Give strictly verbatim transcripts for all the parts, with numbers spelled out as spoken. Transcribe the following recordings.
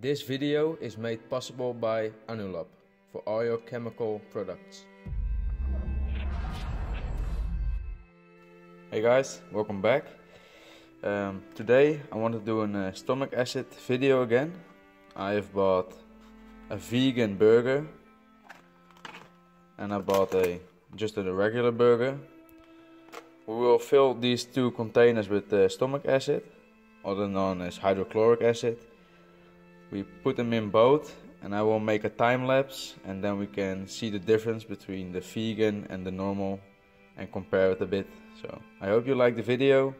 This video is made possible by Anulab for all your chemical products. Hey guys, welcome back. Um, today I want to do a uh, stomach acid video again. I have bought a vegan burger and I bought a just a regular burger. We will fill these two containers with uh, stomach acid, other known as hydrochloric acid. We put them in both and I will make a time lapse, and then we can see the difference between the vegan and the normal and compare it a bit. So I hope you like the video.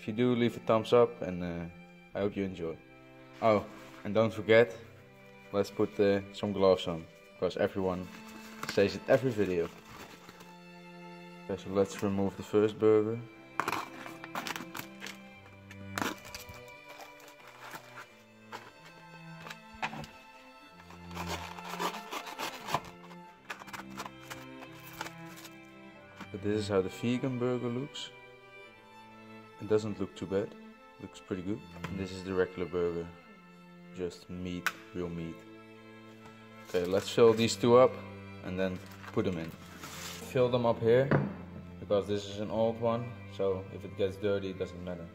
If you do, leave a thumbs up, and uh, I hope you enjoy. Oh, and don't forget, let's put uh, some gloves on, because everyone says it every video. Okay, so let's remove the first burger. But this is how the vegan burger looks. It doesn't look too bad, looks pretty good. And this is the regular burger, just meat, real meat. Okay, let's fill these two up and then put them in. Fill them up here, because this is an old one, so if it gets dirty it doesn't matter.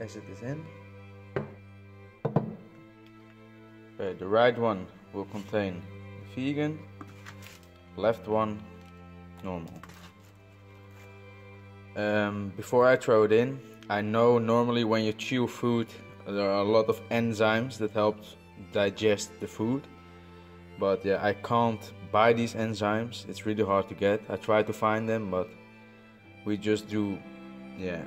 Acid is in. Okay, the right one will contain vegan, left one normal. Um, before I throw it in, I know normally when you chew food there are a lot of enzymes that help digest the food, but yeah, I can't buy these enzymes. It's really hard to get. I try to find them, but we just do yeah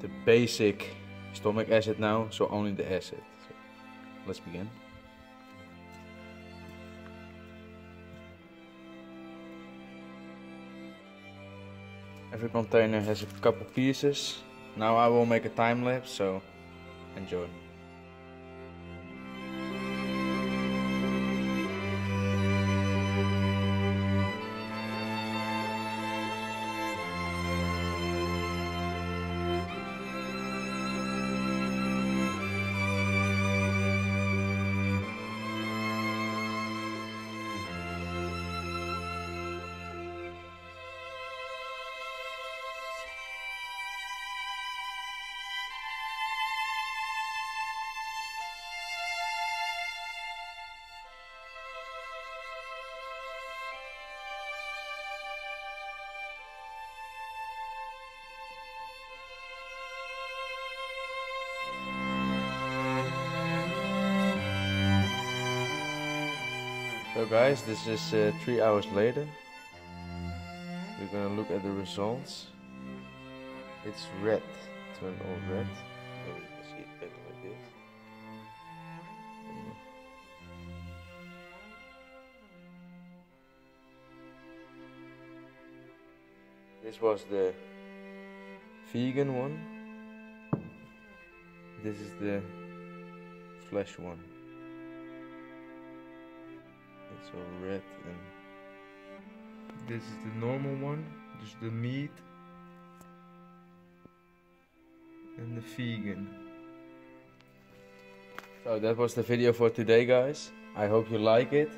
the basic stomach acid now, so only the acid. So let's begin. Every container has a couple pieces. Now I will make a time lapse, so enjoy. So guys, this is uh, three hours later. We're gonna look at the results. It's red, turned all red. Maybe you can see it better like this. This was the vegan one. This is the flesh one. It's all red, and this is the normal one, just the meat and the vegan. So that was the video for today, guys. I hope you like it.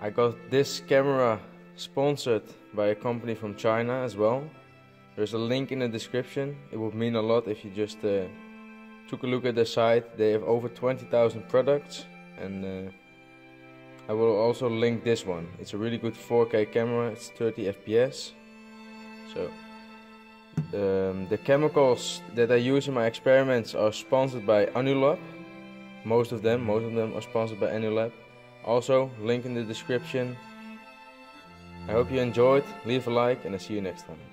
I got this camera sponsored by a company from China as well. There's a link in the description. It would mean a lot if you just uh, took a look at their site. They have over twenty thousand products, and uh, I will also link this one. It's a really good four K camera. It's thirty F P S. So um, the chemicals that I use in my experiments are sponsored by Anulab. Most of them, most of them are sponsored by Anulab. Also, link in the description. I hope you enjoyed. Leave a like, and I see you next time.